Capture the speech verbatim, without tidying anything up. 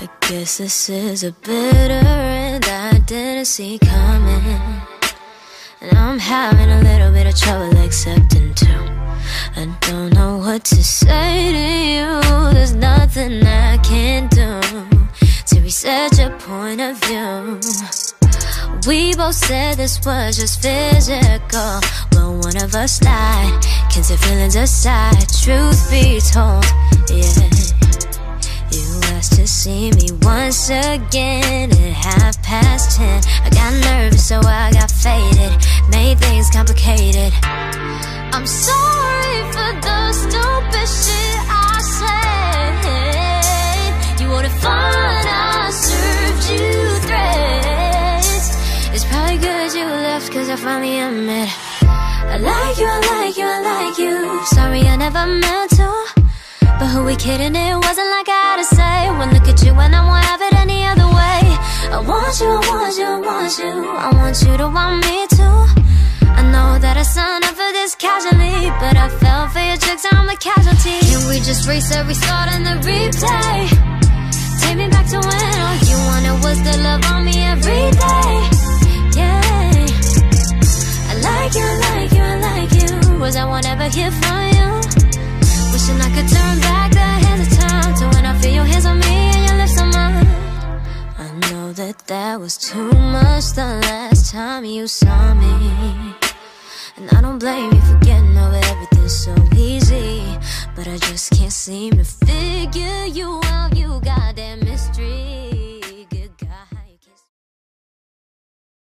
I guess this is a bitter end I didn't see coming, and I'm having a little bit of trouble accepting too. I don't know what to say to you. There's nothing I can do to reset your point of view. We both said this was just physical. Will one of us lie? Can set feelings aside? Truth be told, yeah. You asked to see me once again at half past ten. I got nervous, so I got faded, made things complicated. I'm sorry for the stupid shit I said. You wanted fun, I served you threats. It's probably good you left, cause I finally admit I like you, I like you, I like you. Sorry I never meant to, but who we kidding? It wasn't like I had to say. One look at you and I won't have it any other way. I want you, I want you, I want you. I want you to want me too. I know that I signed up for this casually, but I fell for your tricks, I'm the casualty. Can we just reset, restart, and then replay? Take me back to when all you wanted was the love on me every day. Yeah, I like you, I like you, I like you. Was I one ever here for you? Wishing I could turn back the hands of time to when I feel your hands on me and your lips on mine. I know that that was too much the last time you saw me, and I don't blame you for getting over everything so easy, but I just can't seem to figure you out. You got